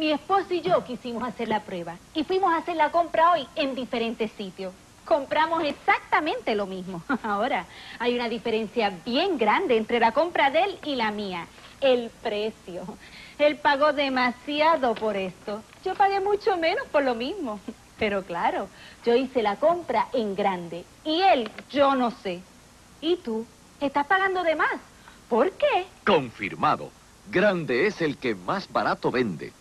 Mi esposo y yo quisimos hacer la prueba y fuimos a hacer la compra hoy en diferentes sitios. Compramos exactamente lo mismo. Ahora, hay una diferencia bien grande entre la compra de él y la mía. El precio. Él pagó demasiado por esto. Yo pagué mucho menos por lo mismo. Pero claro, yo hice la compra en grande. Y él, yo no sé. ¿Y tú? Estás pagando de más. ¿Por qué? Confirmado. Grande es el que más barato vende.